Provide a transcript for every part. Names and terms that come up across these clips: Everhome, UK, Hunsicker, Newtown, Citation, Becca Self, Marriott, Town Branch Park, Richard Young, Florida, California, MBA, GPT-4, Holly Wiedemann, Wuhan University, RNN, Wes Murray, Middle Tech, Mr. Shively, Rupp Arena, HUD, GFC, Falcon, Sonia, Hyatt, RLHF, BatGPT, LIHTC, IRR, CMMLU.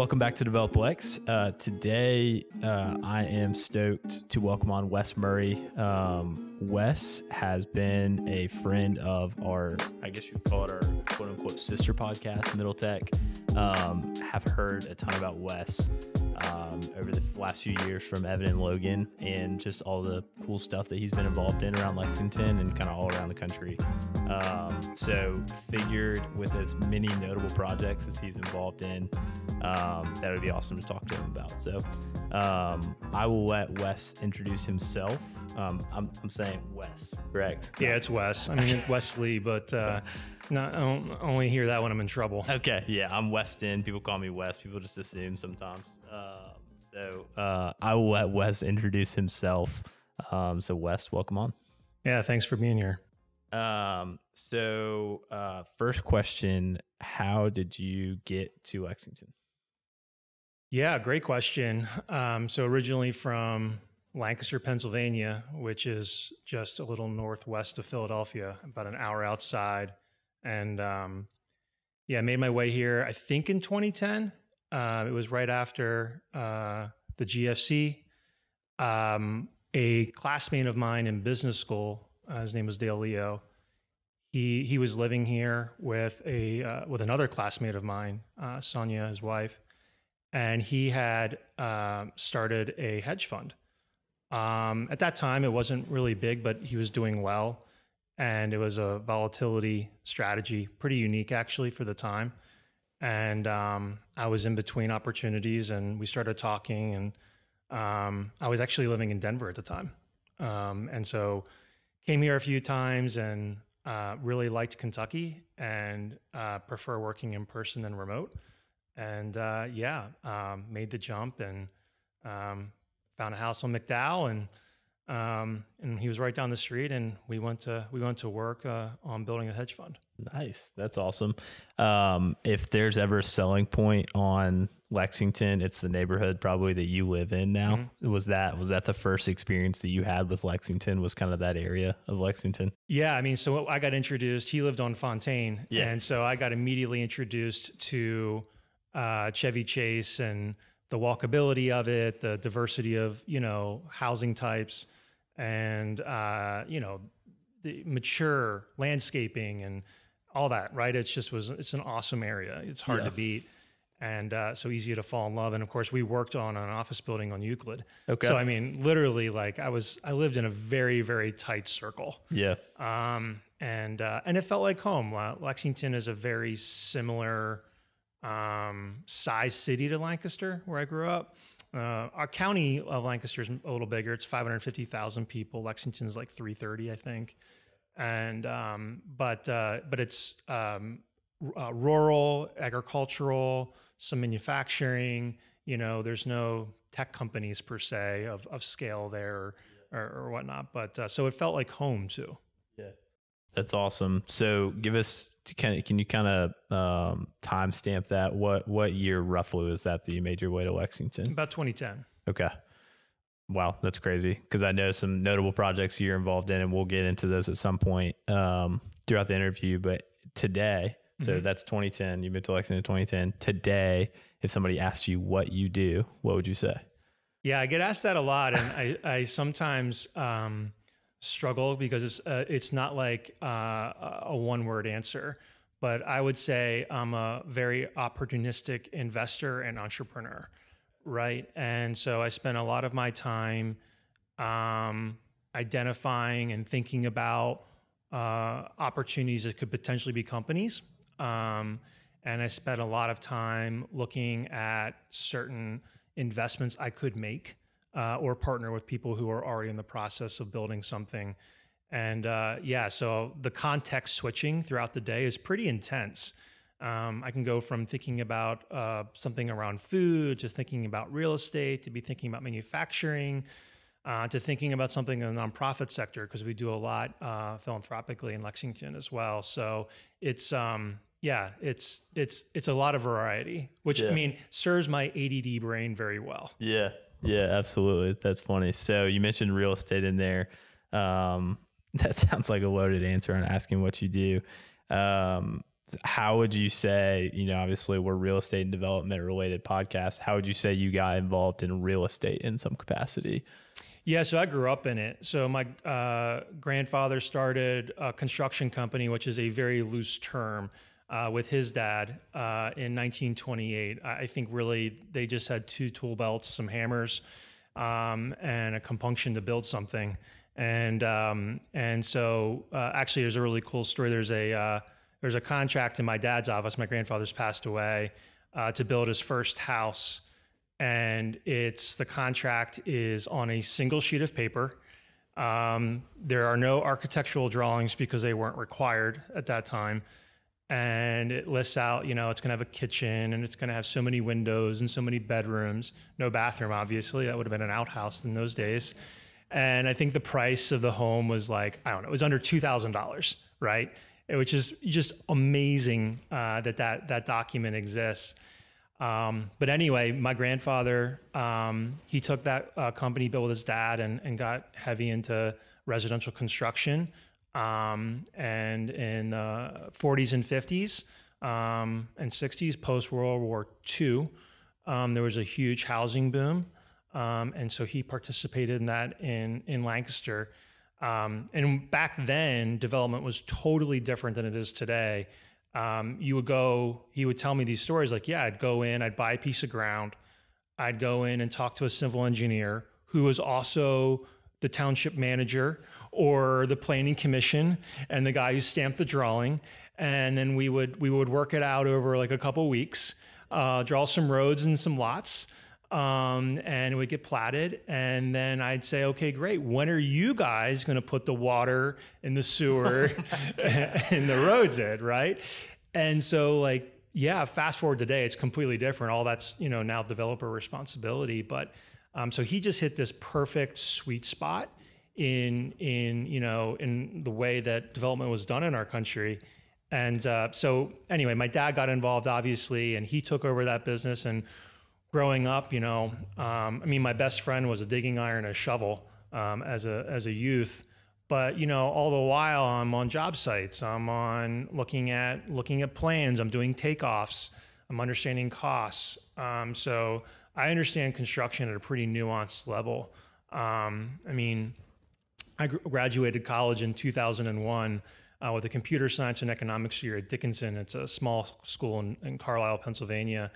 Welcome back to DevelopLex. Today, I am stoked to welcome on Wes Murray. Wes has been a friend of our, I guess you'd call it our quote unquote sister podcast, Middle Tech. Have heard a ton about Wes over the last few years from Evan and Logan, and just all the cool stuff that he's been involved in around Lexington and kind of all around the country. So figured with as many notable projects as he's involved in, that would be awesome to talk to him about. So I will let Wes introduce himself. I'm saying Wes, correct? Yeah, it's Wes. I mean, Wesley, but not only hear that when I'm in trouble. Okay, yeah, I'm Weston. People call me Wes. People just assume sometimes. So I will let Wes introduce himself. So Wes, welcome on. Yeah, thanks for being here. So first question, how did you get to Lexington? Yeah, great question. So originally from Lancaster, Pennsylvania, which is just a little northwest of Philadelphia, about an hour outside. And yeah, I made my way here, I think in 2010. It was right after the GFC. A classmate of mine in business school, his name was Dale Leo. He was living here with a with another classmate of mine, Sonia, his wife, and he had started a hedge fund. At that time, it wasn't really big, but he was doing well. And it was a volatility strategy, pretty unique actually for the time. And I was in between opportunities and we started talking, and I was actually living in Denver at the time. And so came here a few times and really liked Kentucky and prefer working in person than remote. And made the jump and found a house on McDowell, and he was right down the street, and we went to work on building a hedge fund. Nice. That's awesome. If there's ever a selling point on Lexington, it's the neighborhood probably that you live in now. Mm-hmm. Was that the first experience that you had with Lexington, was kind of that area of Lexington? Yeah. I mean, so I got introduced, he lived on Fontaine. Yeah. And so I got immediately introduced to Chevy Chase and the walkability of it, the diversity of, housing types, and, the mature landscaping and all that, right? It's an awesome area. It's hard to beat, and so easy to fall in love. And of course we worked on an office building on Euclid. Okay. So, I mean, literally I lived in a very, very tight circle. Yeah. And it felt like home. Lexington is a very similar, size city to Lancaster, where I grew up. Our county of Lancaster is a little bigger. It's 550,000 people. Lexington's like 330, I think. And, but it's, rural, agricultural, some manufacturing, there's no tech companies per se of scale there or whatnot. But, so it felt like home too. Yeah. That's awesome. So give us, can you kind of timestamp that? What year roughly was that you made your way to Lexington? About 2010. Okay. Wow, that's crazy, because I know some notable projects you're involved in, and we'll get into those at some point throughout the interview. But today, so that's 2010, you moved to Lexington in 2010. Today, if somebody asked you what you do, what would you say? Yeah, I get asked that a lot, and I sometimes... struggle, because it's not like a one-word answer, but I would say I'm a very opportunistic investor and entrepreneur, right? And so I spend a lot of my time identifying and thinking about opportunities that could potentially be companies, and I spent a lot of time looking at certain investments I could make, or partner with people who are already in the process of building something. And so the context switching throughout the day is pretty intense. I can go from thinking about something around food, just thinking about real estate, to be thinking about manufacturing, to thinking about something in the nonprofit sector, because we do a lot philanthropically in Lexington as well. So it's... it's a lot of variety, which serves my ADD brain very well. Yeah. Yeah, absolutely. That's funny. So you mentioned real estate in there. That sounds like a loaded answer on asking what you do. how would you say, you know, obviously we're real estate and development related podcasts. How would you say you got involved in real estate in some capacity? Yeah, so I grew up in it. So my grandfather started a construction company, which is a very loose term, with his dad in 1928. I think really they just had two tool belts, some hammers, and a compunction to build something. And so actually there's a really cool story. There's a contract in my dad's office. My grandfather's passed away, to build his first house. And it's, the contract is on a single sheet of paper. There are no architectural drawings because they weren't required at that time. And it lists out, you know, it's gonna have a kitchen and it's gonna have so many windows and so many bedrooms, no bathroom, obviously. That would have been an outhouse in those days. And I think the price of the home was like, I don't know, it was under $2,000, right? Which is just amazing that document exists. But anyway, my grandfather, he took that company built with his dad and got heavy into residential construction. And in the 40s and 50s and 60s, post-World War II, there was a huge housing boom. And so he participated in that in Lancaster. And back then, development was totally different than it is today. You would go, he would tell me these stories like, yeah, I'd go in, I'd buy a piece of ground. I'd go in and talk to a civil engineer who was also the township manager or the planning commission and the guy who stamped the drawing. And then we would work it out over like a couple of weeks, draw some roads and some lots. And it would get platted. And then I'd say, okay, great. When are you guys going to put the water and the sewer and the roads in? Right. And so like, yeah, fast forward today, it's completely different. All that's, you know, now developer responsibility, but, so he just hit this perfect sweet spot in, you know, in the way that development was done in our country. And, so anyway, my dad got involved obviously, and he took over that business. And growing up, you know, I mean, my best friend was a digging iron, a shovel, as a youth, but you know, all the while I'm on job sites, I'm on looking at plans, I'm doing takeoffs, I'm understanding costs. So I understand construction at a pretty nuanced level. I mean, I graduated college in 2001 with a computer science and economics year at Dickinson. It's a small school in Carlisle, Pennsylvania.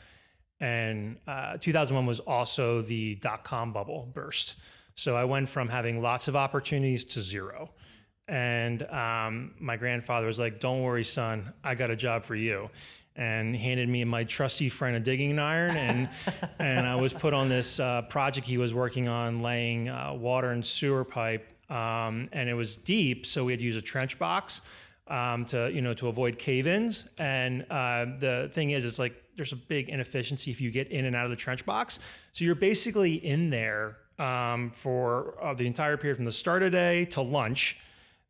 And 2001 was also the dot-com bubble burst. So I went from having lots of opportunities to zero. And my grandfather was like, don't worry, son, I got a job for you. And handed me my trusty friend a digging iron. And, and I was put on this project he was working on, laying water and sewer pipe. And it was deep, so we had to use a trench box to avoid cave-ins. And the thing is, it's like, there's a big inefficiency if you get in and out of the trench box. So you're basically in there for the entire period from the start of day to lunch.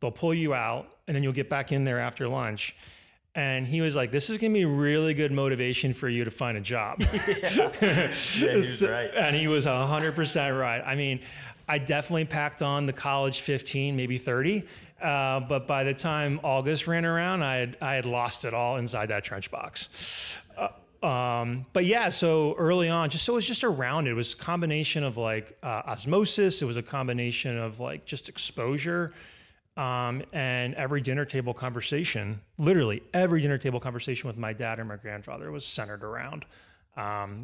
They'll pull you out and then you'll get back in there after lunch. And he was like, this is going to be really good motivation for you to find a job. Yeah. Yeah, he was right. And he was 100% right. I mean, I definitely packed on the college 15, maybe 30. But by the time August ran around, I had lost it all inside that trench box. But yeah, so early on, just, so it was just around, it was a combination of like, osmosis. It was a combination of like just exposure, and every dinner table conversation, literally every dinner table conversation with my dad or my grandfather was centered around,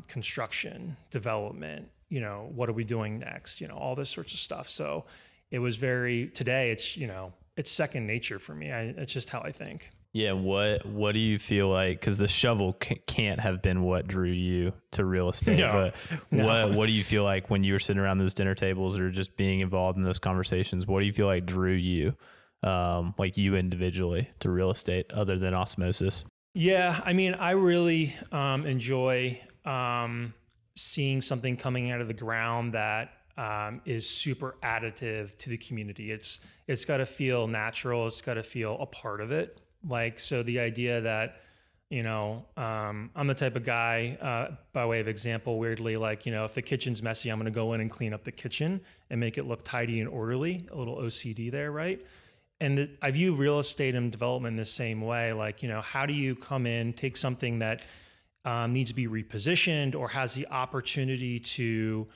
construction, development, you know, what are we doing next? You know, all this sorts of stuff. So it was very, today it's, you know, it's second nature for me. It's just how I think. Yeah. What do you feel like? Cause the shovel can't have been what drew you to real estate, What do you feel like when you were sitting around those dinner tables or just being involved in those conversations? What do you feel like drew you, like you individually to real estate other than osmosis? Yeah. I mean, I really, enjoy, seeing something coming out of the ground that, is super additive to the community. It's got to feel natural. It's got to feel a part of it. Like, so the idea that, you know, I'm the type of guy, by way of example, weirdly, like, you know, if the kitchen's messy, I'm going to go in and clean up the kitchen and make it look tidy and orderly, a little OCD there. Right. And I view real estate and development the same way. Like, you know, how do you come in, take something that needs to be repositioned or has the opportunity to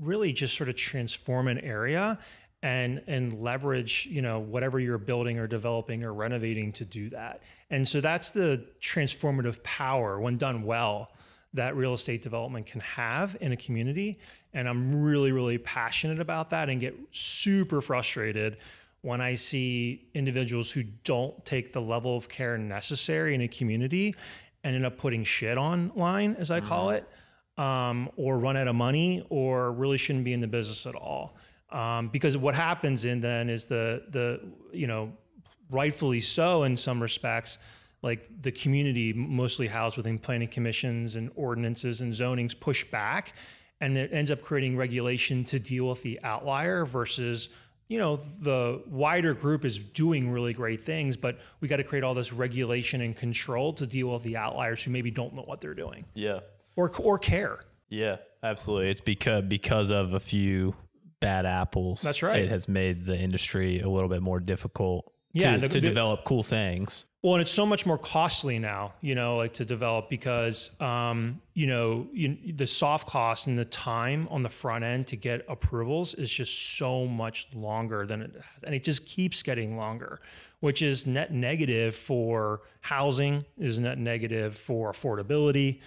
really just sort of transform an area and leverage, you know, whatever you're building or developing or renovating to do that. And so that's the transformative power when done well that real estate development can have in a community. And I'm really, really passionate about that and get super frustrated when I see individuals who don't take the level of care necessary in a community and end up putting shit online, as I call it, or run out of money or really shouldn't be in the business at all. Because what happens then is the you know, rightfully so in some respects, like the community mostly housed within planning commissions and ordinances and zonings push back, and it ends up creating regulation to deal with the outlier versus, you know, the wider group is doing really great things, but we got to create all this regulation and control to deal with the outliers who maybe don't know what they're doing. Yeah. Or care. Yeah, absolutely. It's because of a few bad apples. That's right. It has made the industry a little bit more difficult to develop cool things. Well, and it's so much more costly now, you know, like to develop because, you know, the soft cost and the time on the front end to get approvals is just so much longer than it has. And it just keeps getting longer, which is net negative for housing, is net negative for affordability,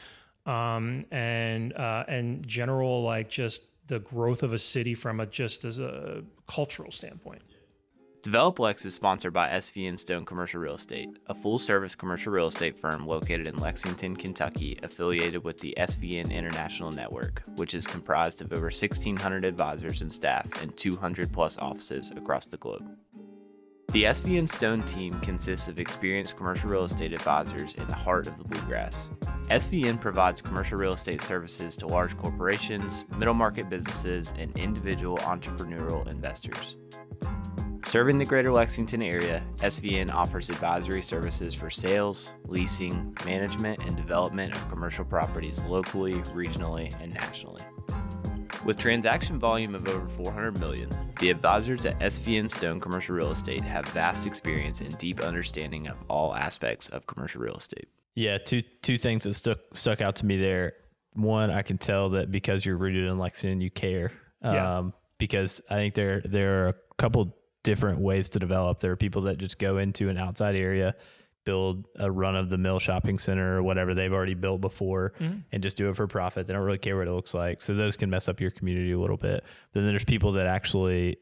and general, like just the growth of a city from just as a cultural standpoint. DevelopLex is sponsored by SV & Stone Commercial Real Estate, a full-service commercial real estate firm located in Lexington, Kentucky, affiliated with the SVN International Network, which is comprised of over 1,600 advisors and staff and 200-plus offices across the globe. The SV & Stone team consists of experienced commercial real estate advisors in the heart of the bluegrass. SVN provides commercial real estate services to large corporations, middle-market businesses, and individual entrepreneurial investors. Serving the greater Lexington area, SVN offers advisory services for sales, leasing, management, and development of commercial properties locally, regionally, and nationally. With transaction volume of over 400 million, the advisors at SV & Stone Commercial Real Estate have vast experience and deep understanding of all aspects of commercial real estate. Yeah, two things that stuck out to me there. One, I can tell that because you're rooted in Lexington, you care. Because I think there are a couple different ways to develop. There are people that just go into an outside area, build a run-of-the-mill shopping center or whatever they've already built before, and just do it for profit. They don't really care what it looks like. So those can mess up your community a little bit. But then there's people that actually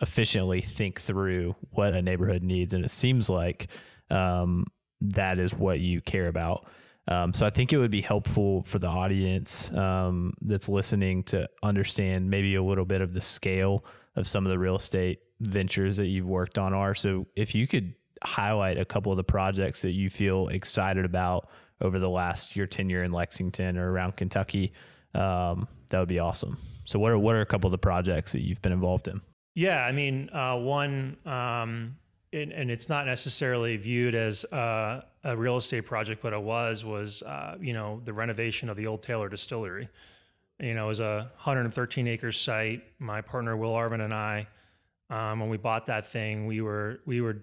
efficiently think through what a neighborhood needs, and it seems like that is what you care about. So I think it would be helpful for the audience that's listening to understand maybe a little bit of the scale of some of the real estate ventures that you've worked on are. So if you could highlight a couple of the projects that you feel excited about over the last your tenure in Lexington or around Kentucky, that would be awesome. So what are a couple of the projects that you've been involved in? Yeah, I mean, one, and it's not necessarily viewed as a real estate project, but it was you know, the renovation of the old Taylor Distillery. You know, it was a 113-acre site. My partner Will Arvin and I, when we bought that thing, we were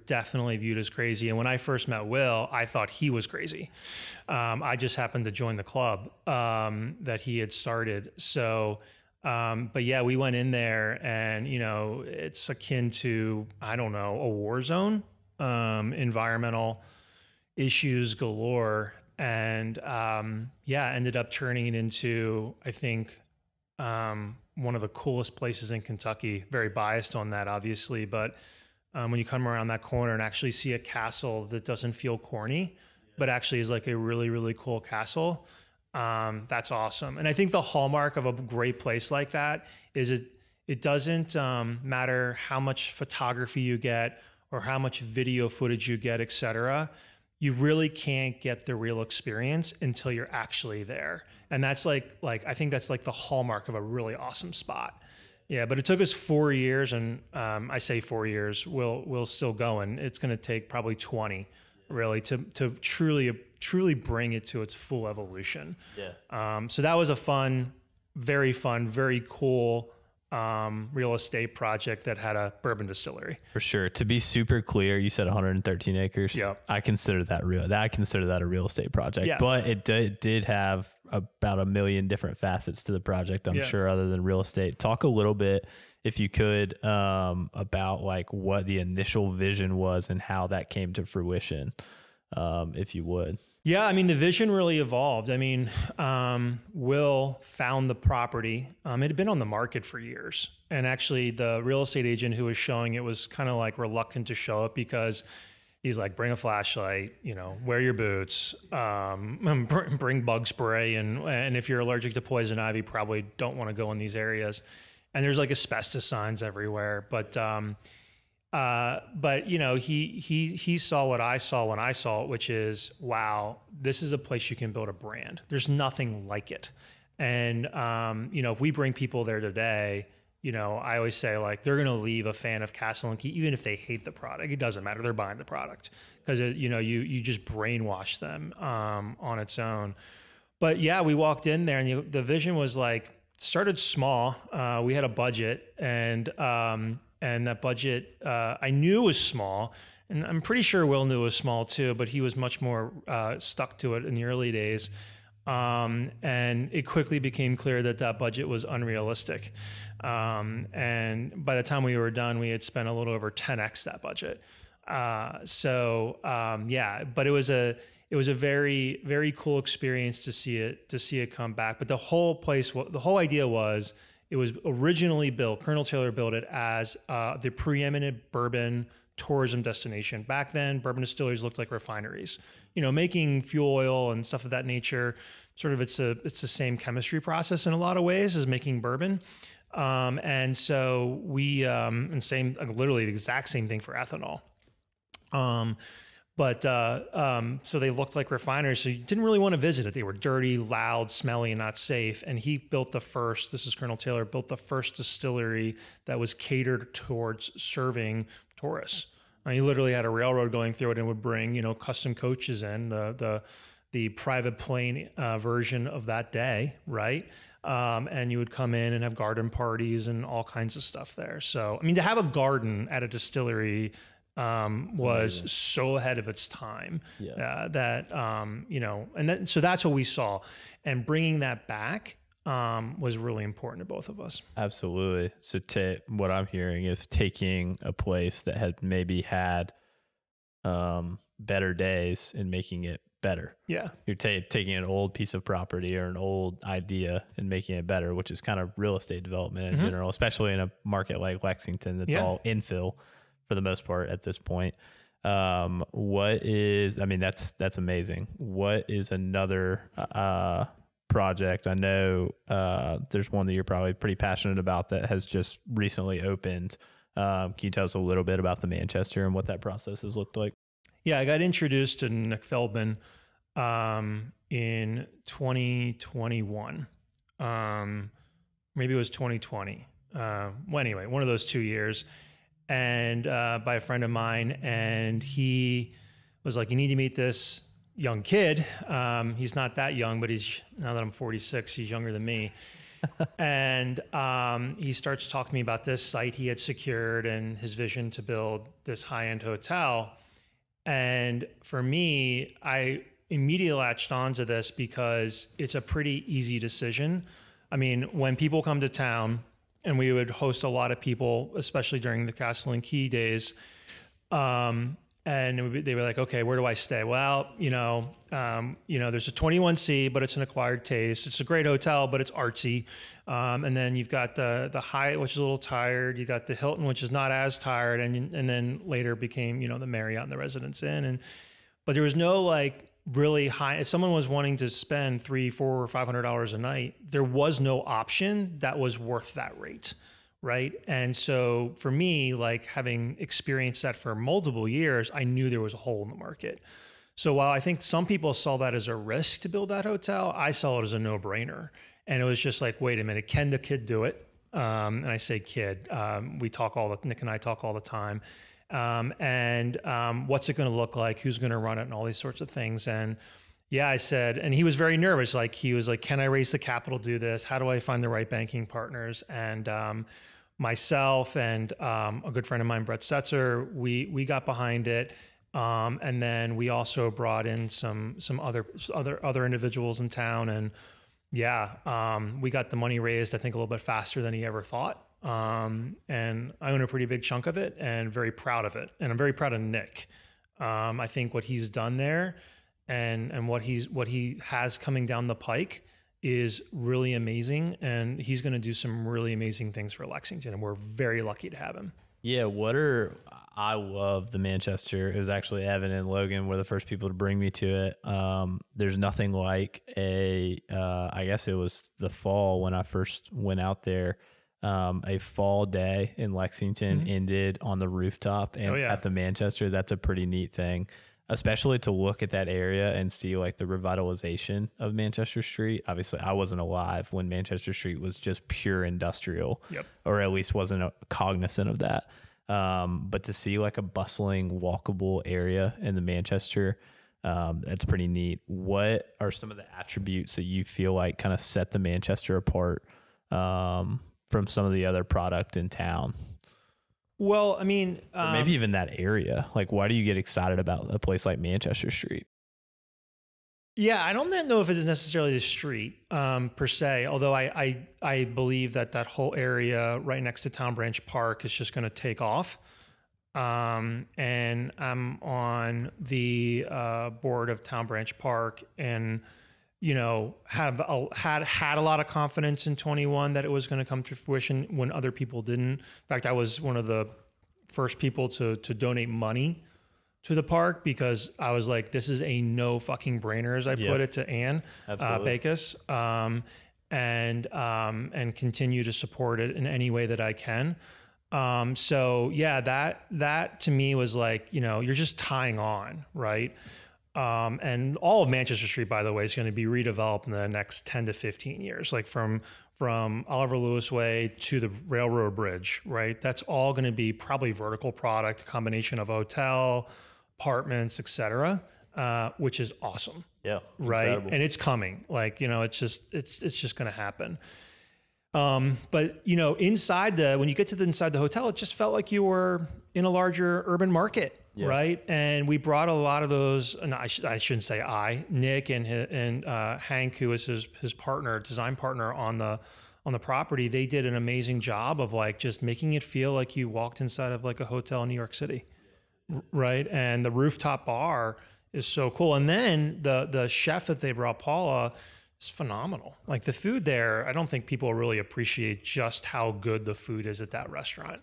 definitely viewed as crazy. And when I first met Will, I thought he was crazy. I just happened to join the club that he had started. So, but yeah, we went in there, and you know, it's akin to, I don't know, a war zone, environmental issues galore, and yeah, ended up turning it into, I think, one of the coolest places in Kentucky. Very biased on that, obviously, but when you come around that corner and actually see a castle that doesn't feel corny, but actually is like a really, really cool castle, that's awesome. And I think the hallmark of a great place like that is it doesn't matter how much photography you get or how much video footage you get, et cetera. You really can't get the real experience until you're actually there. And that's like I think that's like the hallmark of a really awesome spot. Yeah, but it took us 4 years, and I say 4 years, we'll still going. It's gonna take probably 20 really to truly bring it to its full evolution. Yeah. So that was a fun, very cool real estate project that had a bourbon distillery. For sure. To be super clear, you said 113 acres. Yeah. I consider that a real estate project, yeah. But it did have about a million different facets to the project, I'm sure, other than real estate. Talk a little bit, if you could, about like what the initial vision was and how that came to fruition, if you would. Yeah, I mean, the vision really evolved. I mean, Will found the property. It had been on the market for years. And actually, the real estate agent who was showing it was kind of like reluctant to show it because he's like, bring a flashlight, you know, wear your boots, bring bug spray. And if you're allergic to poison ivy, probably don't want to go in these areas. And there's like asbestos signs everywhere. But you know, he saw what I saw when I saw it, which is, wow, this is a place you can build a brand. There's nothing like it. And, you know, if we bring people there today, you know, I always say like, they're going to leave a fan of Castle and Key, even if they hate the product, it doesn't matter. They're buying the product because, you know, you just brainwash them, on its own. But yeah, we walked in there and the vision was like, started small. We had a budget and that budget, I knew was small, and I'm pretty sure Will knew it was small too, but he was much more stuck to it in the early days. And it quickly became clear that that budget was unrealistic. And by the time we were done, we had spent a little over 10x that budget. Yeah, but it was a very, very cool experience to see it come back. But the whole idea was, it was originally built, Colonel Taylor built it as the preeminent bourbon tourism destination. Back then, bourbon distilleries looked like refineries. You know, making fuel oil and stuff of that nature, sort of it's the same chemistry process in a lot of ways as making bourbon. And so we, and same, literally the exact same thing for ethanol. So they looked like refineries. So you didn't really want to visit it. They were dirty, loud, smelly, and not safe. And he built Colonel Taylor built the first distillery that was catered towards serving tourists. And he literally had a railroad going through it and would bring, you know, custom coaches in the private plane, version of that day. Right. And you would come in and have garden parties and all kinds of stuff there. So, I mean, to have a garden at a distillery, was so ahead of its time, that, you know, and that, so that's what we saw, and bringing that back, was really important to both of us. Absolutely. So what I'm hearing is taking a place that had maybe had, better days and making it better. Yeah. You're taking an old piece of property or an old idea and making it better, which is kind of real estate development in general, especially in a market like Lexington, that's all infill for the most part at this point. That's amazing. What is another, project? I know, there's one that you're probably pretty passionate about that has just recently opened. Can you tell us a little bit about the Manchester and what that process has looked like? Yeah, I got introduced to Nick Feldman, in 2021. Maybe it was 2020. Well, anyway, one of those 2 years. And by a friend of mine, and he was like, you need to meet this young kid. He's not that young, but now that I'm 46, he's younger than me. And he starts talking to me about this site he had secured and his vision to build this high-end hotel. And for me, I immediately latched onto this because it's a pretty easy decision. I mean, when people come to town, and we would host a lot of people, especially during the Castle and Key days. They were like, okay, where do I stay? Well, there's a 21C, but it's an acquired taste. It's a great hotel, but it's artsy. And then you've got the Hyatt, which is a little tired. You got the Hilton, which is not as tired. And then later became, the Marriott and the Residence Inn. But there was no like really high, if someone was wanting to spend $300, $400, or $500 a night, there was no option that was worth that rate. Right. And so for me, like having experienced that for multiple years, I knew there was a hole in the market. So while I think some people saw that as a risk to build that hotel, I saw it as a no brainer. And it was just like, wait a minute, can the kid do it? And I say kid, Nick and I talk all the time. What's it going to look like? Who's going to run it and all these sorts of things. And, Yeah, I said, and he was very nervous. Like he was like, can I raise the capital to do this? How do I find the right banking partners? And myself and a good friend of mine, Brett Setzer, we got behind it. And then we also brought in some other individuals in town. And yeah, we got the money raised, I think a little bit faster than he ever thought. And I own a pretty big chunk of it and very proud of it. And I'm very proud of Nick. I think what he's done there and what he has coming down the pike is really amazing, and he's going to do some really amazing things for Lexington, and we're very lucky to have him. Yeah, I love the Manchester. It was actually Evan and Logan were the first people to bring me to it. There's nothing like I guess it was the fall when I first went out there. A fall day in Lexington ended on the rooftop and at the Manchester. That's a pretty neat thing, especially to look at that area and see like the revitalization of Manchester Street. Obviously I wasn't alive when Manchester Street was just pure industrial, or at least wasn't cognizant of that. But to see like a bustling walkable area in the Manchester, that's pretty neat. What are some of the attributes that you feel like kind of set the Manchester apart, from some of the other product in town? Well, I mean, maybe even that area. Like, why do you get excited about a place like Manchester Street? Yeah, I don't know if it is necessarily the street per se, although I believe that whole area right next to Town Branch Park is just going to take off. And I'm on the board of Town Branch Park, and you know, had a lot of confidence in 21 that it was going to come to fruition when other people didn't. In fact, I was one of the first people to donate money to the park because I was like, this is a no fucking brainer, as I put it to Ann Bacus, and continue to support it in any way that I can. So yeah, that to me was like, you know, you're just tying on, right? And all of Manchester Street, by the way, is going to be redeveloped in the next 10 to 15 years, like from Oliver Lewis Way to the railroad bridge, right? That's all going to be probably vertical product, a combination of hotel, apartments, etc., which is awesome. Yeah. Right. Incredible. And it's coming, like, you know, it's just going to happen. But you know, when you get to inside the hotel, it just felt like you were in a larger urban market. Yeah. Right. And we brought a lot of those, and I shouldn't say Nick and Hank, who is his partner, design partner on the property, they did an amazing job of like, just making it feel like you walked inside of like a hotel in New York City. Right. And the rooftop bar is so cool. And then the chef that they brought, Paula, is phenomenal. Like the food there, I don't think people really appreciate just how good the food is at that restaurant.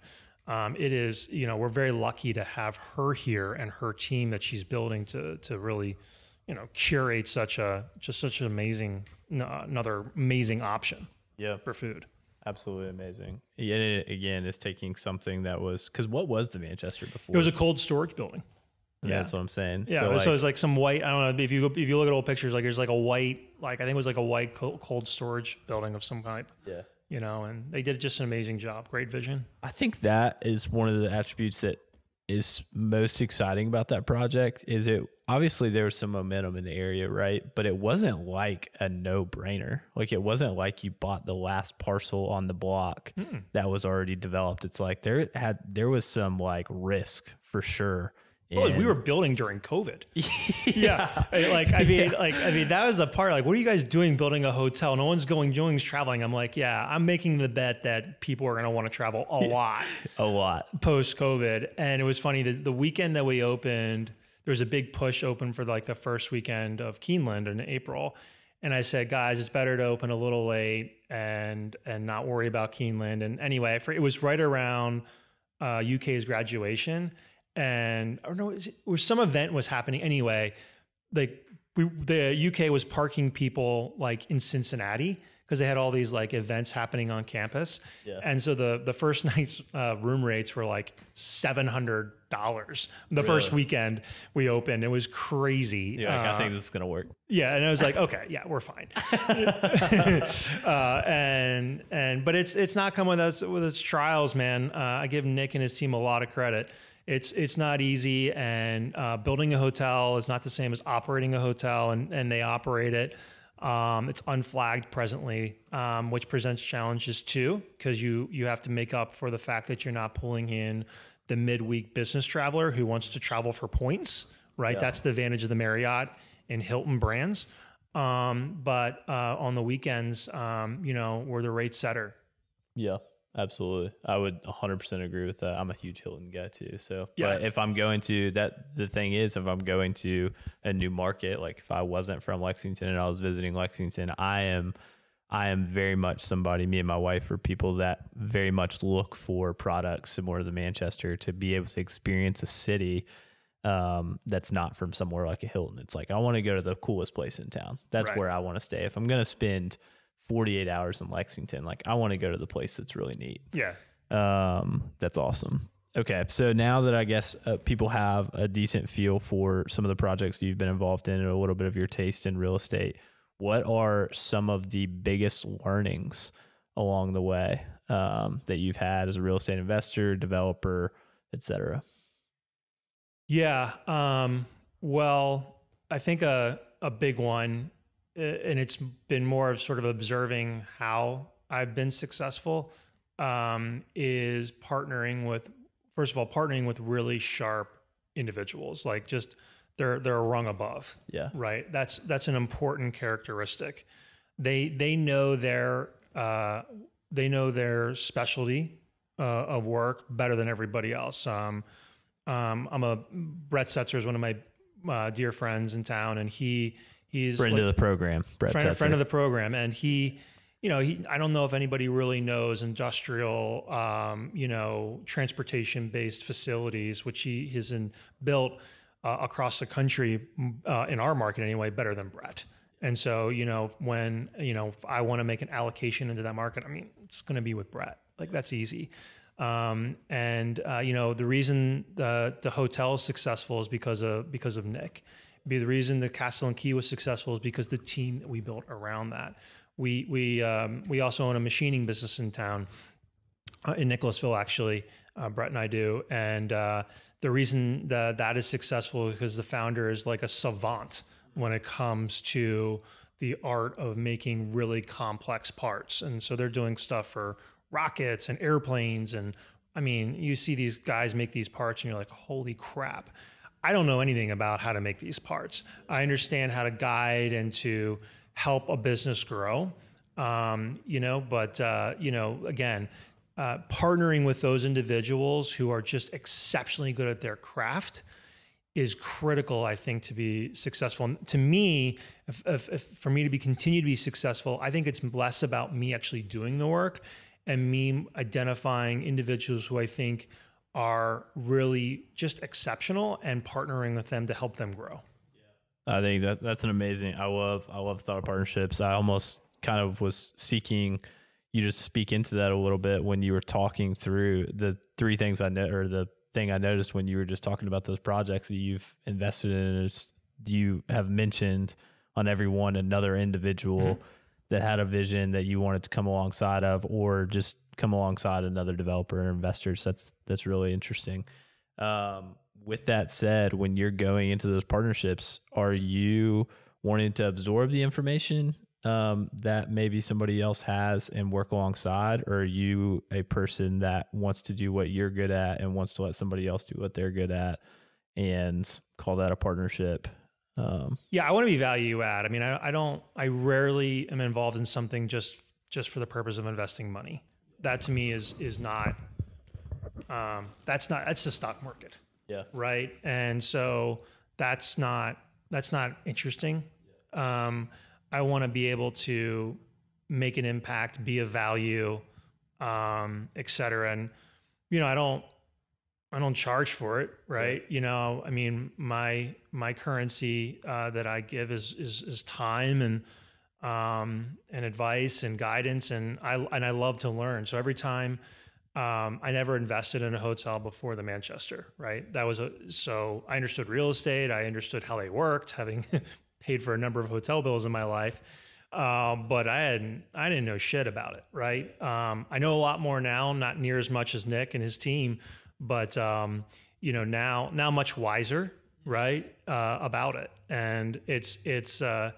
It is, you know, we're very lucky to have her here and her team that she's building to really, you know, curate such an amazing, another amazing option for food. Absolutely amazing. And it, again, is taking something that was, because what was the Manchester before? It was a cold storage building. And that's what I'm saying. Yeah. So it's like some white, I don't know, if you look at old pictures, like there's like a white, like I think it was like a white cold storage building of some type. Yeah. You know, and they did just an amazing job. Great vision. I think that is one of the attributes that is most exciting about that project. Is it obviously there was some momentum in the area, right? But it wasn't like a no-brainer. Like it wasn't like you bought the last parcel on the block that was already developed. It's like there was some like risk for sure. Well, we were building during COVID. I mean, that was the part, like, what are you guys doing building a hotel? No one's going, no one's traveling. I'm like, yeah, I'm making the bet that people are going to want to travel a lot post COVID. And it was funny that the weekend that we opened, there was a big push open for like the first weekend of Keeneland in April. And I said, guys, it's better to open a little late and not worry about Keeneland. And anyway, it was right around, UK's graduation. And I don't know, some event was happening anyway. Like the UK was parking people like in Cincinnati because they had all these like events happening on campus. Yeah. And so the first night's room rates were like $700. The first weekend we opened, it was crazy. Yeah, like, I think this is gonna work. Yeah, and I was like, okay, yeah, we're fine. But it's not come with its trials, man. I give Nick and his team a lot of credit. it's not easy, and building a hotel is not the same as operating a hotel, and they operate it. It's unflagged presently, which presents challenges too, because you have to make up for the fact that you're not pulling in the midweek business traveler who wants to travel for points, right? Yeah. That's the advantage of the Marriott and Hilton brands. But on the weekends, we're the rate setter. Yeah, absolutely. I would 100% agree with that. I'm a huge Hilton guy too. So yeah. But if I'm going to that, the thing is, if I'm going to a new market, like if I wasn't from Lexington and I was visiting Lexington, I am very much somebody, me and my wife are people that very much look for products similar to Manchester to be able to experience a city that's not from somewhere like a Hilton. It's like, I want to go to the coolest place in town. That's right. Where I want to stay. If I'm going to spend 48 hours in Lexington, like I want to go to the place that's really neat. Yeah. That's awesome. Okay. So now that I guess people have a decent feel for some of the projects you've been involved in and a little bit of your taste in real estate, what are some of the biggest learnings along the way that you've had as a real estate investor, developer, et cetera? Yeah. Well, I think a big one, and it's been more of sort of observing how I've been successful, is first of all, partnering with really sharp individuals, like just they're a rung above. Yeah. Right. That's an important characteristic. They know their specialty of work better than everybody else. Brett Setzer is one of my dear friends in town, and he's friend, like, of the program. Brett Setzer, friend of the program, and he I don't know if anybody really knows industrial, transportation based facilities, which he has built across the country in our market anyway, better than Brett. And so if I want to make an allocation into that market, I mean, it's going to be with Brett. Like, that's easy. The reason the hotel is successful is because of Nick. The reason the Castle and Key was successful is because the team that we built around that. We also own a machining business in town, in Nicholasville, actually, Brett and I do. And the reason that is successful is because the founder is like a savant when it comes to the art of making really complex parts. And so they're doing stuff for rockets and airplanes, and I mean, you see these guys make these parts and you're like, holy crap, I don't know anything about how to make these parts. I understand how to guide and to help a business grow, but partnering with those individuals who are just exceptionally good at their craft is critical, I think, to be successful. And to me, continue to be successful, I think it's less about me actually doing the work and me identifying individuals who I think are really just exceptional and partnering with them to help them grow. Yeah. I think that's an amazing. I love the thought of partnerships. I almost kind of was seeking you to speak into that a little bit when you were talking through the three things the thing I noticed when you were just talking about those projects that you've invested in is you have mentioned on every one another individual. Mm-hmm. That had a vision that you wanted to come alongside of, or just come alongside another developer or investor. So that's really interesting. With that said, when you're going into those partnerships, are you wanting to absorb the information that maybe somebody else has and work alongside? Or are you a person that wants to do what you're good at and wants to let somebody else do what they're good at and call that a partnership? I want to be value add. I mean, I rarely am involved in something just for the purpose of investing money. That to me is not, that's the stock market. Yeah. Right. And so that's not interesting. I want to be able to make an impact, be of value, et cetera. And, I don't charge for it, right? I mean, my currency that I give is time and advice and guidance, and I love to learn. So every time, I never invested in a hotel before the Manchester, right? So I understood real estate. I understood how they worked, having paid for a number of hotel bills in my life, but I didn't know shit about it, right? I know a lot more now, not near as much as Nick and his team. But you know, now much wiser, right, about it. And it's that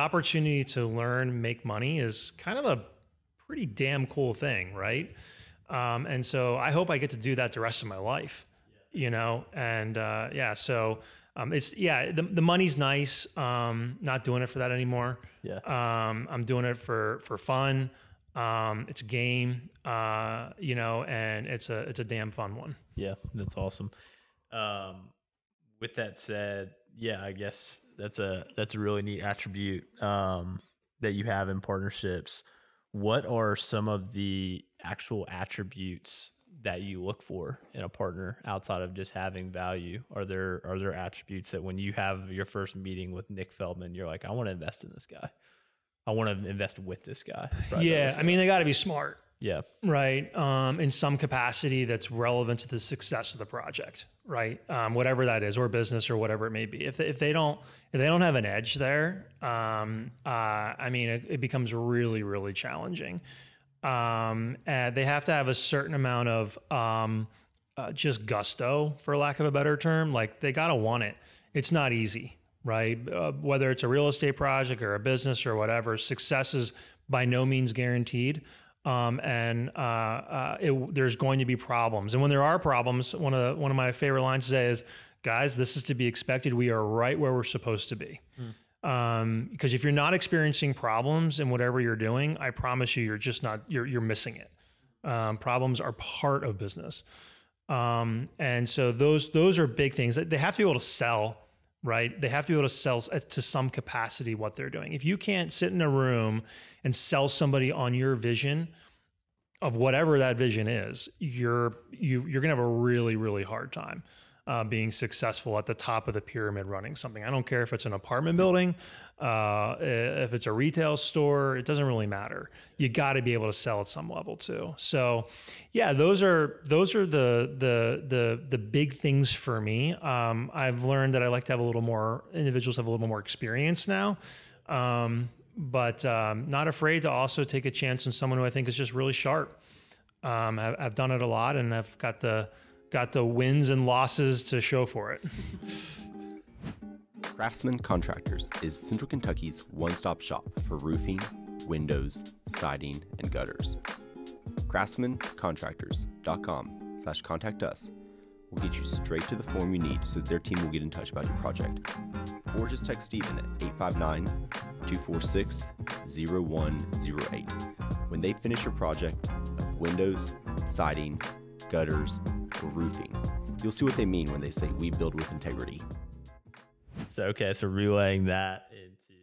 opportunity to learn, make money is kind of a pretty damn cool thing, right? And so I hope I get to do that the rest of my life, you know? And the money's nice. Not doing it for that anymore. Yeah. I'm doing it for fun. It's a game, you know, and it's a damn fun one. Yeah. That's awesome. With that said, yeah, I guess that's a really neat attribute, that you have in partnerships. What are some of the actual attributes that you look for in a partner outside of just having value? Are there attributes that when you have your first meeting with Nick Feldman, you're like, I want to invest in this guy. I want to invest with this guy. Yeah. I mean, they got to be smart. Yeah. Right. In some capacity that's relevant to the success of the project. Right. Whatever that is, or business or whatever it may be. If they don't have an edge there, I mean, it becomes really, really challenging. And they have to have a certain amount of, just gusto, for lack of a better term. Like, they got to want it. It's not easy, right? Whether it's a real estate project or a business or whatever, success is by no means guaranteed. There's going to be problems. And when there are problems, one of my favorite lines to say is, guys, this is to be expected. We are right where we're supposed to be. Because if you're not experiencing problems in whatever you're doing, I promise you, you're missing it. Problems are part of business. And so those are big things. They have to be able to sell, right? They have to be able to sell to some capacity what they're doing. If you can't sit in a room and sell somebody on your vision of whatever that vision is, you're going to have a really, really hard time being successful at the top of the pyramid running something. I don't care if it's an apartment building, if it's a retail store, it doesn't really matter. You got to be able to sell at some level too. So yeah, those are the big things for me. I've learned that I like to have a little more, individuals have a little more experience now. But not afraid to also take a chance on someone who I think is just really sharp. I've done it a lot, and I've got the wins and losses to show for it. Craftsman Contractors is Central Kentucky's one-stop shop for roofing, windows, siding, and gutters. CraftsmanContractors.com/contact us will get you straight to the form you need so that their team will get in touch about your project. Or just text Stephen at 859-246-0108. When they finish your project of windows, siding, gutters, or roofing, you'll see what they mean when they say we build with integrity. So relaying that into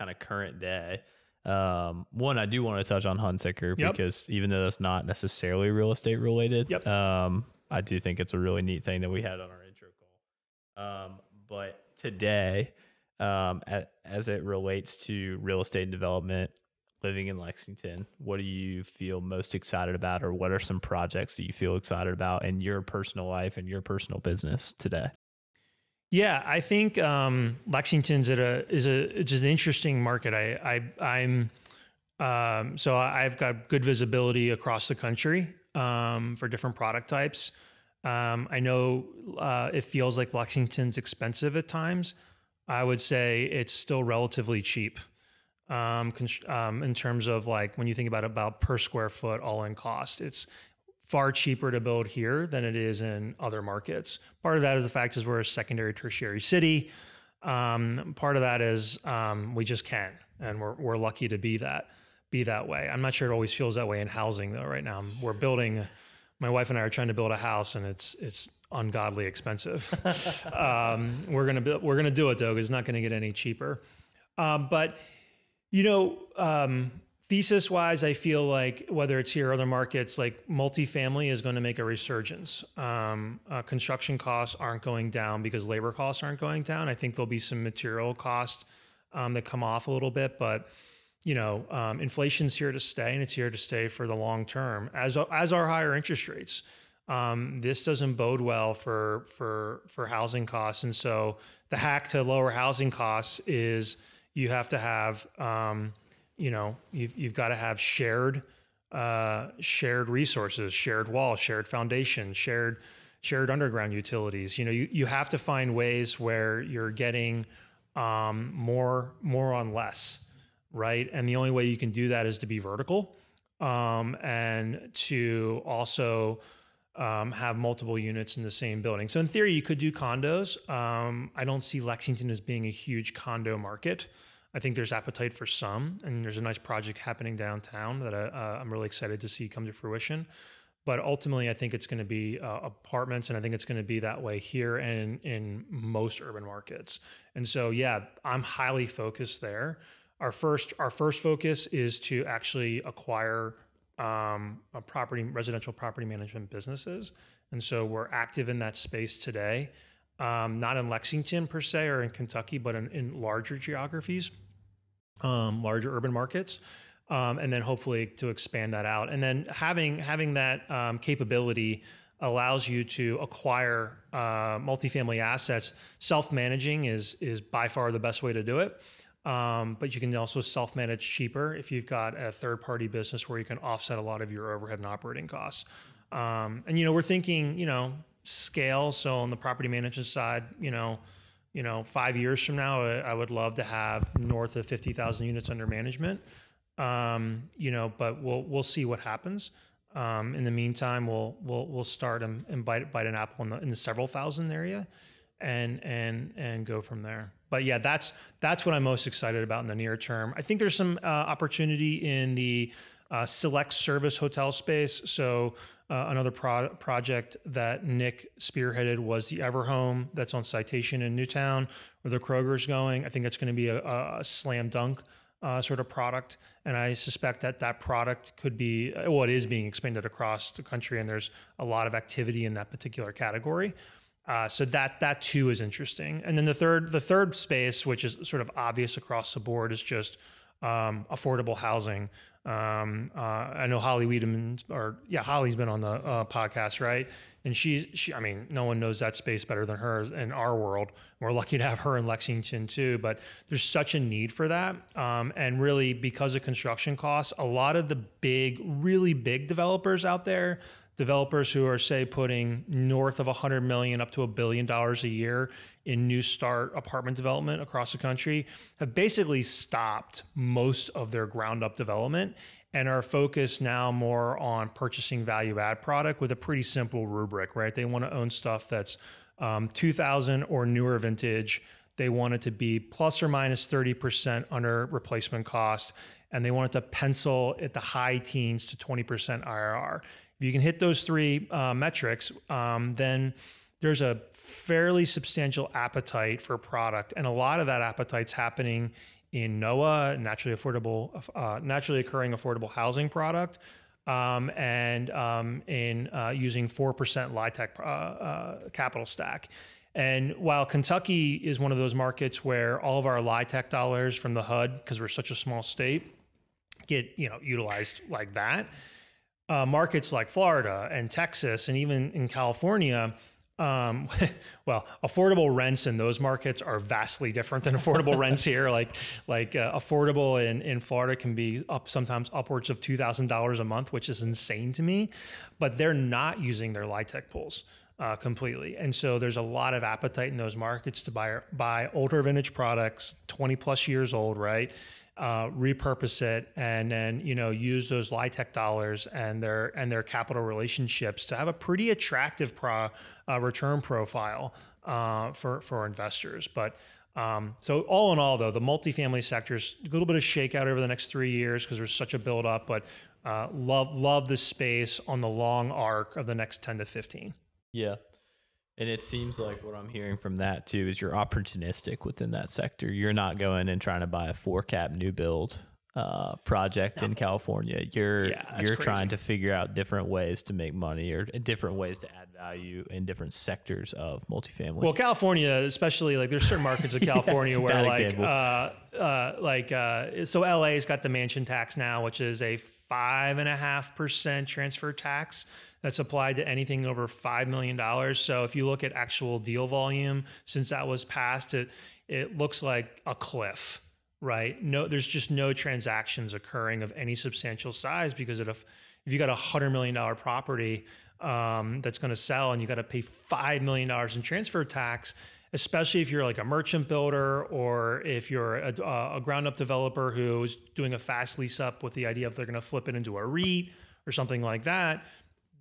kind of current day, one, I do want to touch on Hunsicker. Yep. Because even though that's not necessarily real estate related, yep, I do think it's a really neat thing that we had on our intro call. But today, as it relates to real estate and development, living in Lexington, what do you feel most excited about, or what are some projects that you feel excited about in your personal life and your personal business today? Yeah, I think Lexington's it's an interesting market. So I've got good visibility across the country for different product types. I know it feels like Lexington's expensive at times. I would say it's still relatively cheap. In terms of, like, when you think about per square foot all in cost, it's far cheaper to build here than it is in other markets. Part of that is the fact is we're a secondary, tertiary city. Part of that is we just can, and we're lucky to be that way. I'm not sure it always feels that way in housing though. Right now we're building, my wife and I are trying to build a house, and it's ungodly expensive. We're gonna do it though, 'cause it's not gonna get any cheaper. But you know, thesis wise, I feel like whether it's here or other markets, like multifamily is going to make a resurgence. Construction costs aren't going down because labor costs aren't going down. I think there'll be some material costs that come off a little bit, but you know, inflation's here to stay, and it's here to stay for the long term, as are higher interest rates. This doesn't bode well for housing costs, and so the hack to lower housing costs is, you have to have, you know, you've got to have shared resources, shared walls, shared foundation, shared shared underground utilities. You know, you have to find ways where you're getting more on less, right? And the only way you can do that is to be vertical and to also have multiple units in the same building. So in theory, you could do condos. I don't see Lexington as being a huge condo market. I think there's appetite for some, and there's a nice project happening downtown that I'm really excited to see come to fruition. But ultimately, I think it's going to be apartments, and I think it's going to be that way here and in most urban markets. And so, yeah, I'm highly focused there. Our first focus is to actually acquire residential property management businesses. And so we're active in that space today, not in Lexington per se or in Kentucky, but in larger geographies, larger urban markets. And then hopefully to expand that out. And then having that capability allows you to acquire multifamily assets. Self-managing is by far the best way to do it. But you can also self-manage cheaper if you've got a third-party business where you can offset a lot of your overhead and operating costs. And, you know, we're thinking, you know, scale. So on the property management side, you know, 5 years from now, I would love to have north of 50,000 units under management. You know, but we'll see what happens. In the meantime, we'll start and bite an apple in the several thousand area, and go from there. But yeah, that's what I'm most excited about in the near term. I think there's some opportunity in the select service hotel space. So another project that Nick spearheaded was the Everhome that's on Citation in Newtown, where the Kroger's going. I think that's going to be a slam dunk sort of product. And I suspect that product could be, well, it is being expanded across the country, and there's a lot of activity in that particular category. So that too is interesting. And then the third space, which is sort of obvious across the board, is just affordable housing. I know Holly Wiedemann, Holly's been on the podcast, right? And I mean, no one knows that space better than her in our world. We're lucky to have her in Lexington too, but there's such a need for that. And really, because of construction costs, a lot of the really big developers out there, developers who are, say, putting north of $100 million up to $1 billion a year in new start apartment development across the country, have basically stopped most of their ground up development and are focused now more on purchasing value add product with a pretty simple rubric, right? They want to own stuff that's 2000 or newer vintage. They want it to be plus or minus 30% under replacement cost, and they want it to pencil at the high teens to 20% IRR. If you can hit those three metrics, then there's a fairly substantial appetite for product. And a lot of that appetite's happening in NOAA, naturally occurring affordable housing product, and in using 4% LIHTC capital stack. And while Kentucky is one of those markets where all of our LIHTC dollars from the HUD, because we're such a small state, get utilized like that, markets like Florida and Texas and even in California, well, affordable rents in those markets are vastly different than affordable rents here. Like affordable in Florida can be sometimes upwards of $2,000 a month, which is insane to me. But they're not using their LIHTC pools completely, and so there's a lot of appetite in those markets to buy older vintage products, 20 plus years old, right? Repurpose it, and then use those LIHTC dollars and their capital relationships to have a pretty attractive return profile for investors. But so all in all, though, the multifamily sector's a little bit of shakeout over the next 3 years because there's such a buildup. But love the space on the long arc of the next 10 to 15. Yeah. And it seems like what I'm hearing from that too is you're opportunistic within that sector. You're not going and trying to buy a 4-cap new build project in California. You're trying to figure out different ways to make money or different ways to add value in different sectors of multifamily. Well, California, especially, like there's certain markets of California where so LA's got the mansion tax now, which is a 5.5% transfer tax that's applied to anything over $5 million. So if you look at actual deal volume, since that was passed, it looks like a cliff, right? No, there's just no transactions occurring of any substantial size, because if you got $100 million property that's going to sell and you got to pay $5 million in transfer tax, especially if you're like a merchant builder or if you're a ground up developer who is doing a fast lease up with the idea of they're going to flip it into a REIT or something like that,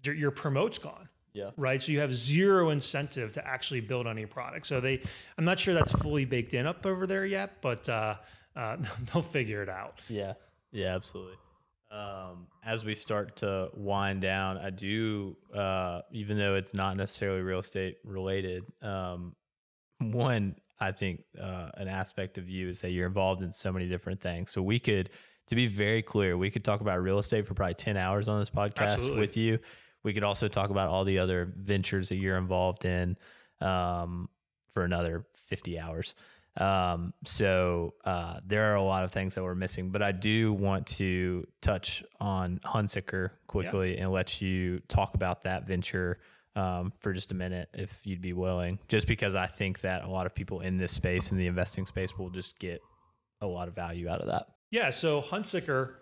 your promote's gone. Yeah. Right. So you have zero incentive to actually build on your product. So I'm not sure that's fully baked in up over there yet, but they'll figure it out. Yeah. Yeah, absolutely. As we start to wind down, I do, even though it's not necessarily real estate related, one, I think an aspect of you is that you're involved in so many different things. So we could, to be very clear, we could talk about real estate for probably 10 hours on this podcast. Absolutely. With you. We could also talk about all the other ventures that you're involved in for another 50 hours. So there are a lot of things that we're missing, but I do want to touch on Hunsicker quickly. Yeah. And let you talk about that venture for just a minute, if you'd be willing, just because I think that a lot of people in this space, in the investing space, will just get a lot of value out of that. Yeah. So Hunsicker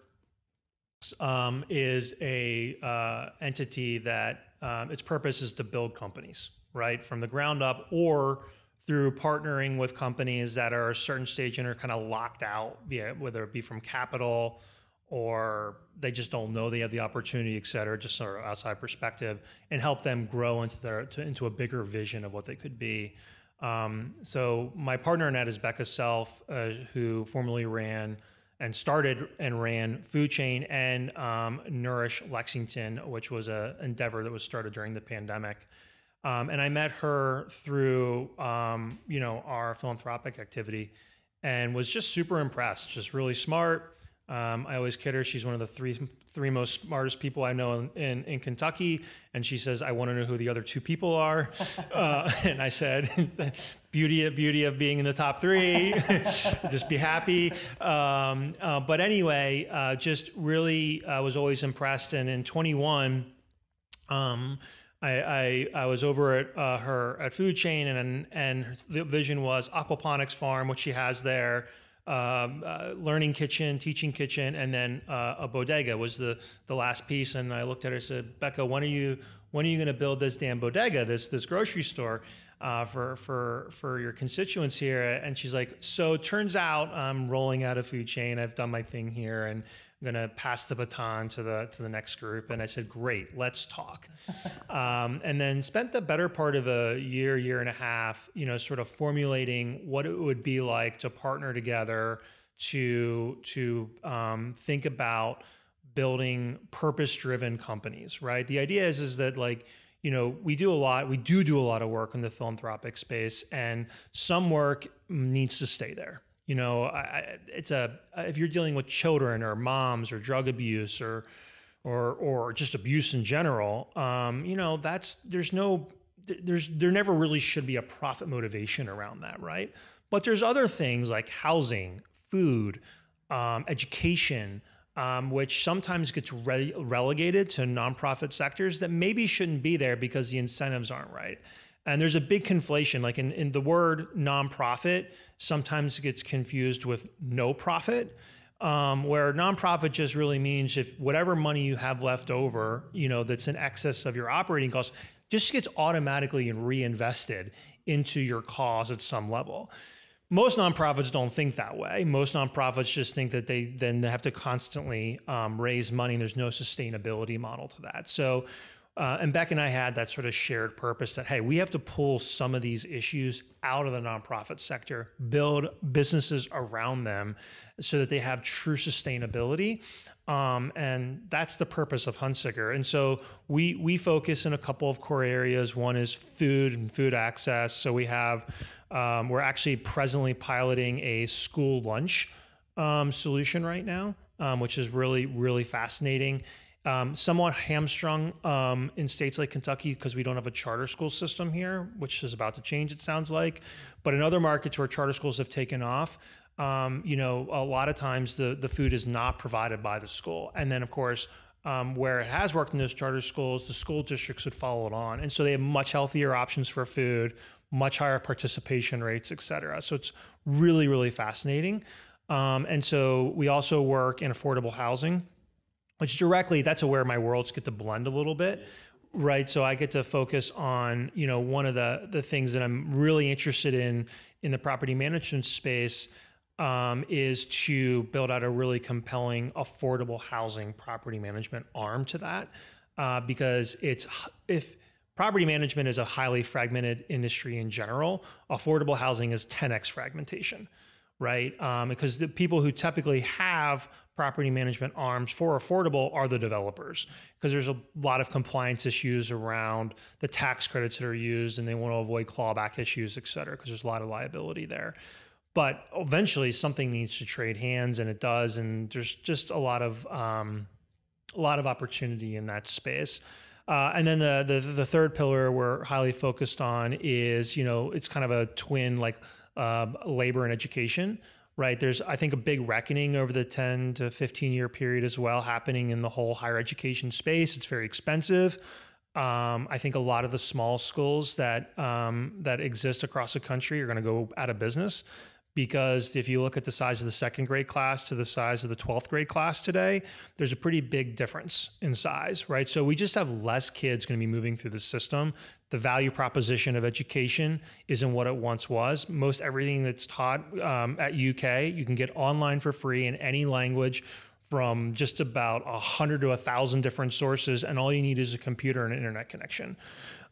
is a entity that its purpose is to build companies, right, from the ground up, or through partnering with companies that are a certain stage and are kind of locked out, yeah, whether it be from capital or they just don't know they have the opportunity, et cetera, just sort of outside perspective, and help them grow into into a bigger vision of what they could be. So my partner in that is Becca Self, who formerly ran and started and ran Food Chain and Nourish Lexington, which was an endeavor that was started during the pandemic. And I met her through, our philanthropic activity, and was just super impressed, just really smart. I always kid her, she's one of the three most smartest people I know in Kentucky. And she says, I want to know who the other two people are. And I said, beauty of being in the top three, just be happy. But anyway, just really, I was always impressed. And in 21, I was over at her at Food Chain, and the vision was aquaponics farm, which she has there. Learning kitchen, teaching kitchen, and then a bodega was the last piece. And I looked at her and said, Becca, when are you going to build this damn bodega, this grocery store for your constituents here? And she's like, so turns out I'm rolling out of Food Chain. I've done my thing here, and I'm going to pass the baton to the next group. And I said, great, let's talk. And then spent the better part of a year and a half, sort of formulating what it would be like to partner together to think about building purpose-driven companies, right? The idea is that, like, we do a lot of work in the philanthropic space, and some work needs to stay there. If you're dealing with children or moms or drug abuse or just abuse in general, there never really should be a profit motivation around that, right? But there's other things like housing, food, education, which sometimes gets relegated to nonprofit sectors that maybe shouldn't be there because the incentives aren't right. And there's a big conflation, like in the word nonprofit, sometimes it gets confused with no profit, where nonprofit just really means if whatever money you have left over, that's in excess of your operating costs, just gets automatically reinvested into your cause at some level. Most nonprofits don't think that way. Most nonprofits just think that they have to constantly raise money, and there's no sustainability model to that. So. And Beck and I had that sort of shared purpose that, hey, we have to pull some of these issues out of the nonprofit sector, build businesses around them so that they have true sustainability. And that's the purpose of Hunsicker. And so we focus in a couple of core areas. One is food and food access. So we're actually presently piloting a school lunch solution right now, which is really, really fascinating. Somewhat hamstrung in states like Kentucky because we don't have a charter school system here, which is about to change, it sounds like. But in other markets where charter schools have taken off, a lot of times the food is not provided by the school. And then, of course, where it has worked in those charter schools, the school districts would follow it on. And so they have much healthier options for food, much higher participation rates, et cetera. So it's really, really fascinating. And so we also work in affordable housing, which directly, that's where my worlds get to blend a little bit, right? So I get to focus on, you know, one of the things that I'm really interested in the property management space is to build out a really compelling affordable housing property management arm to that, because if property management is a highly fragmented industry in general, affordable housing is 10x fragmentation, right? Because the people who typically have property management arms for affordable are the developers, because there's a lot of compliance issues around the tax credits that are used, and they want to avoid clawback issues, et cetera, because there's a lot of liability there. But eventually something needs to trade hands, and it does. And there's just a lot of opportunity in that space. And then the third pillar we're highly focused on is, you know, it's kind of a twin, like labor and education, right? There's, I think, a big reckoning over the 10 to 15 year period as well happening in the whole higher education space. It's very expensive. I think a lot of the small schools that exist across the country are going to go out of business, because if you look at the size of the second grade class to the size of the 12th grade class today, there's a pretty big difference in size, right? So we just have less kids going to be moving through the system. The value proposition of education isn't what it once was. Most everything that's taught at UK, you can get online for free in any language from just about 100 to 1,000 different sources, and all you need is a computer and an internet connection.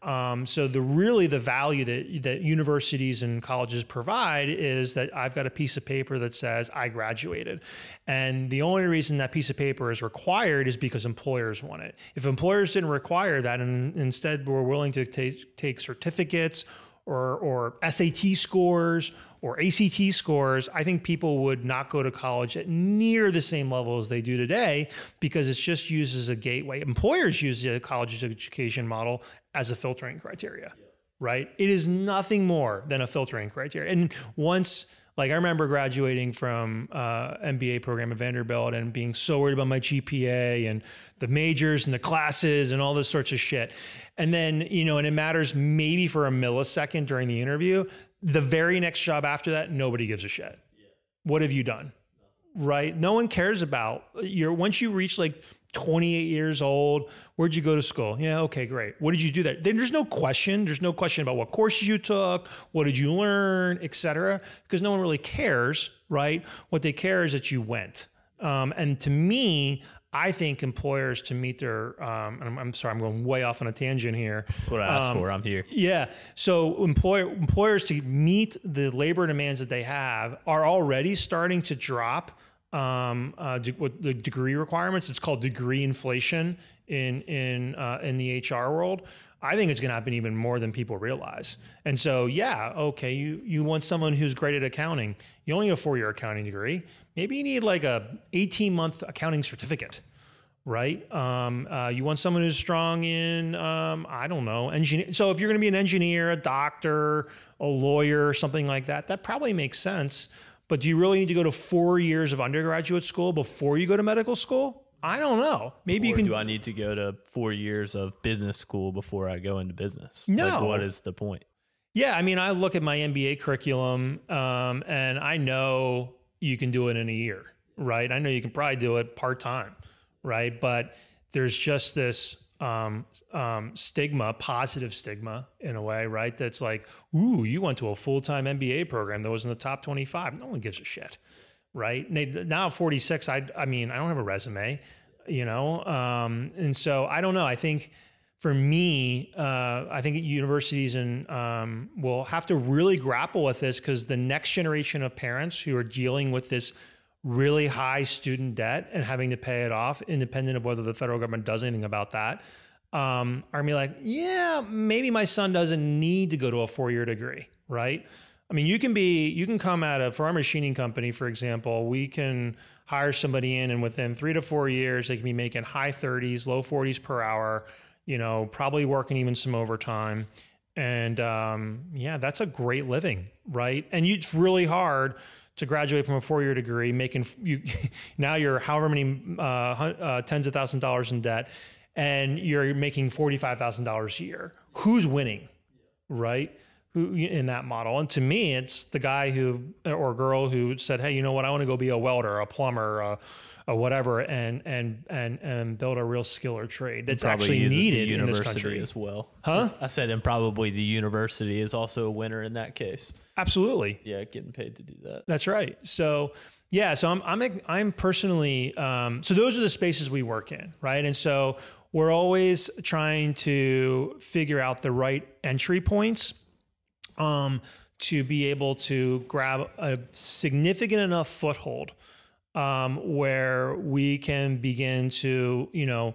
So the value that universities and colleges provide is that I've got a piece of paper that says I graduated. And the only reason that piece of paper is required is because employers want it. If employers didn't require that and instead were willing to take certificates or SAT scores or ACT scores, I think people would not go to college at near the same level as they do today, because it's just used as a gateway. Employers use the college education model as a filtering criteria, right? It is nothing more than a filtering criteria. And once, like, I remember graduating from MBA program at Vanderbilt and being so worried about my GPA and the majors and the classes and all those sorts of shit. And then, you know, and it matters maybe for a millisecond during the interview. The very next job after that, nobody gives a shit. Yeah. What have you done? Nothing. Right? No one cares about your, once you reach like 28 years old, where'd you go to school? Yeah, okay, great. What did you do there? Then there's no question. There's no question about what courses you took, what did you learn, et cetera, because no one really cares, right? What they care is that you went. And to me, I think employers, to meet their, and I'm sorry, I'm going way off on a tangent here. That's what I asked for. I'm here. Yeah. So employers to meet the labor demands that they have are already starting to drop with the degree requirements. It's called degree inflation in the HR world. I think it's going to happen even more than people realize. And so, yeah, okay, you want someone who's great at accounting. You only need a 4-year accounting degree. Maybe you need like a 18-month accounting certificate, right? You want someone who's strong in, I don't know, engineer. So if you're going to be an engineer, a doctor, a lawyer, something like that, that probably makes sense. But do you really need to go to 4 years of undergraduate school before you go to medical school? I don't know. Maybe you can. Do I need to go to 4 years of business school before I go into business? No. Like, what is the point? Yeah, I mean, I look at my MBA curriculum, and I know you can do it in a year, right? I know you can probably do it part-time, right? But there's just this stigma, positive stigma in a way, right? That's like, ooh, you went to a full-time MBA program that was in the top 25. No one gives a shit. Right now, 46. I mean, I don't have a resume, you know, and so I don't know. I think for me, I think universities and will have to really grapple with this, because the next generation of parents who are dealing with this really high student debt and having to pay it off, independent of whether the federal government does anything about that, are gonna be like, yeah, maybe my son doesn't need to go to a 4-year degree, right? I mean, you can come out of, for our machining company, for example, we can hire somebody in, and within 3 to 4 years, they can be making high 30s, low 40s per hour, you know, probably working even some overtime. And yeah, that's a great living, right? And it's really hard to graduate from a 4-year degree, making you, now you're however many tens of thousands of dollars in debt, and you're making $45,000 a year. Who's winning, right? in that model. And to me, it's the guy who, or girl who said, hey, you know what? I want to go be a welder, a plumber, or whatever, and build a real skill or trade that's actually needed in this country as well. Huh? I said, and probably the university is also a winner in that case. Absolutely. Yeah. Getting paid to do that. That's right. So yeah, so I'm personally, so those are the spaces we work in. Right. And so we're always trying to figure out the right entry points, to be able to grab a significant enough foothold, where we can begin to, you know,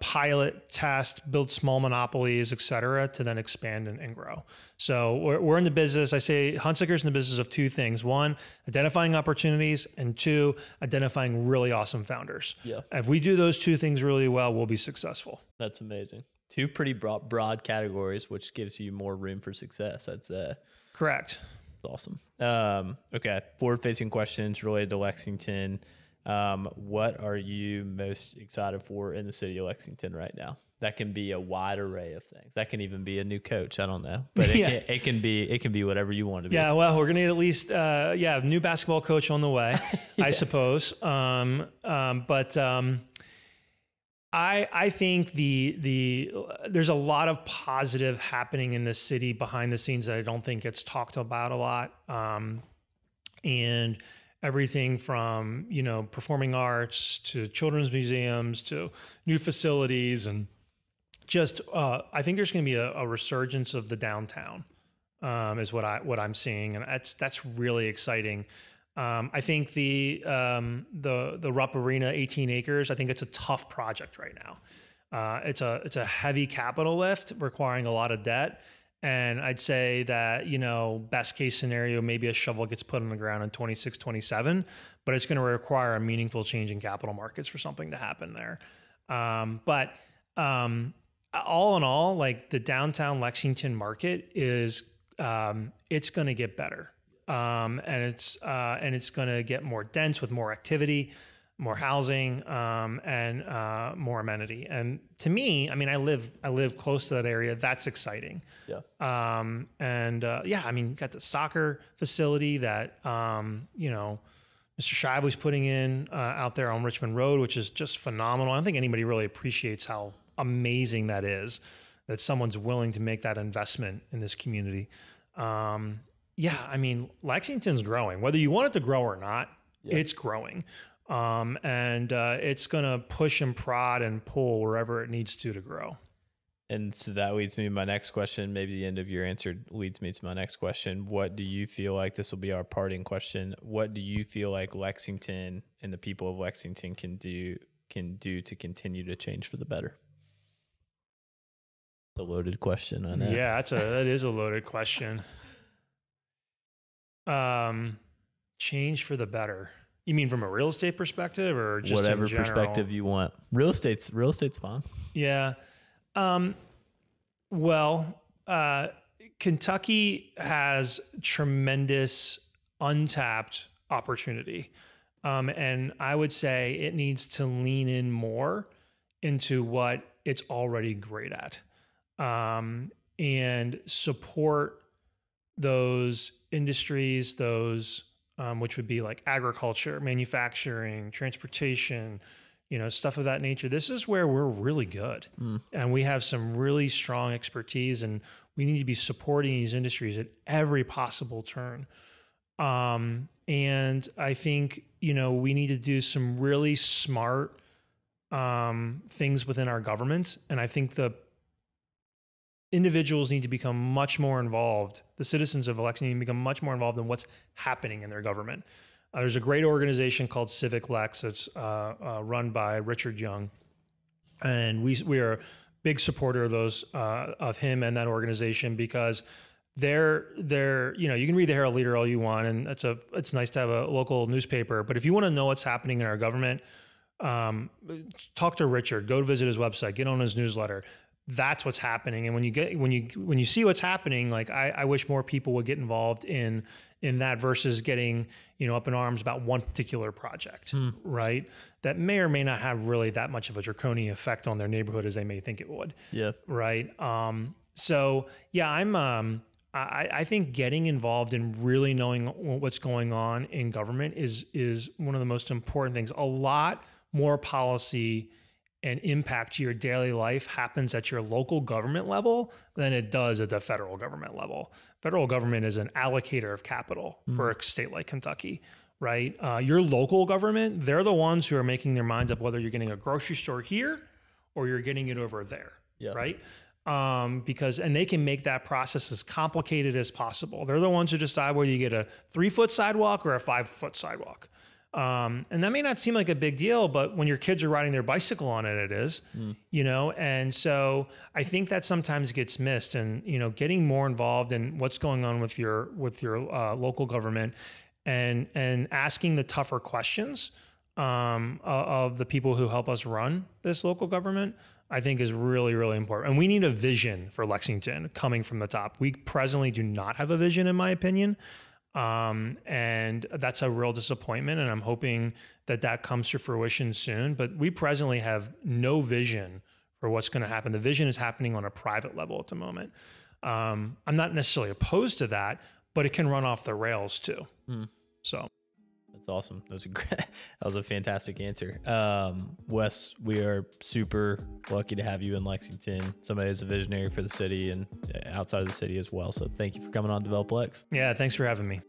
pilot, test, build small monopolies, et cetera, to then expand and grow. So we're in the business, I say Hunsicker's in the business of two things. One, identifying opportunities, and two, identifying really awesome founders. Yeah. If we do those two things really well, we'll be successful. That's amazing. Two pretty broad categories, which gives you more room for success, I'd say. Correct. Awesome. Okay. Forward-facing questions related to Lexington. What are you most excited for in the city of Lexington right now? That can be a wide array of things. That can even be a new coach. I don't know, but it, yeah. it can be whatever you want to be. Yeah. Well, we're going to need at least, new basketball coach on the way, yeah. I suppose. I think there's a lot of positive happening in this city behind the scenes that I don't think gets talked about a lot. And everything from, you know, performing arts to children's museums to new facilities, and just I think there's going to be a resurgence of the downtown, is what I'm seeing, and that's really exciting. I think the Rupp Arena, 18 acres, I think it's a tough project right now. It's a heavy capital lift requiring a lot of debt. And I'd say that, you know, best case scenario, maybe a shovel gets put on the ground in 26, 27, but it's going to require a meaningful change in capital markets for something to happen there. All in all, like the downtown Lexington market is, it's going to get better. And it's going to get more dense with more activity, more housing, and more amenity. And to me, I mean, I live close to that area. That's exciting. Yeah. I mean, got the soccer facility that, you know, Mr. Shively's putting in, out there on Richmond Road, which is just phenomenal. I don't think anybody really appreciates how amazing that is, that someone's willing to make that investment in this community. Yeah, I mean, Lexington's growing. Whether you want it to grow or not, yeah. It's growing. It's going to push and prod and pull wherever it needs to grow. And so that leads me to my next question. Maybe the end of your answer leads me to my next question. What do you feel like, this will be our parting question, what do you feel like Lexington and the people of Lexington can do to continue to change for the better? It's a loaded question, I know. Yeah, that is a loaded question. Change for the better. You mean from a real estate perspective, or just whatever perspective you want? Real estate's fine. Yeah. Kentucky has tremendous untapped opportunity. And I would say it needs to lean in more into what it's already great at, and support those industries, which would be like agriculture, manufacturing, transportation, you know, stuff of that nature. This is where we're really good. Mm. And we have some really strong expertise, and we need to be supporting these industries at every possible turn. And I think, you know, we need to do some really smart things within our government. And I think the individuals need to become much more involved. The citizens of Lexington need to become much more involved in what's happening in their government. There's a great organization called Civic Lex that's run by Richard Young, and we are a big supporter of those, of him and that organization, because they're you know, you can read the Herald Leader all you want, and it's nice to have a local newspaper, but if you want to know what's happening in our government, talk to Richard, go visit his website, get on his newsletter. That's what's happening. And when you see what's happening, like I wish more people would get involved in that, versus getting, you know, up in arms about one particular project, right? That may or may not have really that much of a draconian effect on their neighborhood as they may think it would. Yeah. Right. So yeah, I'm, I think getting involved and really knowing what's going on in government is one of the most important things. A lot more policy and impact to your daily life happens at your local government level than it does at the federal government level. Federal government is an allocator of capital for a state like Kentucky, right? Your local government, they're the ones who are making their minds up whether you're getting a grocery store here or you're getting it over there, right? Because they can make that process as complicated as possible. They're the ones who decide whether you get a 3-foot sidewalk or a 5-foot sidewalk. And that may not seem like a big deal, but when your kids are riding their bicycle on it, it is, you know? And so I think that sometimes gets missed, and, you know, getting more involved in what's going on with your, local government and asking the tougher questions, of the people who help us run this local government, I think is really, really important. And we need a vision for Lexington coming from the top. We presently do not have a vision, in my opinion. And that's a real disappointment, and I'm hoping that that comes to fruition soon, but we presently have no vision for what's going to happen. The vision is happening on a private level at the moment. I'm not necessarily opposed to that, but it can run off the rails too. So that's awesome. That was a fantastic answer. Wes, we are super lucky to have you in Lexington. Somebody who's a visionary for the city and outside of the city as well. So thank you for coming on DevelopLex. Yeah, thanks for having me.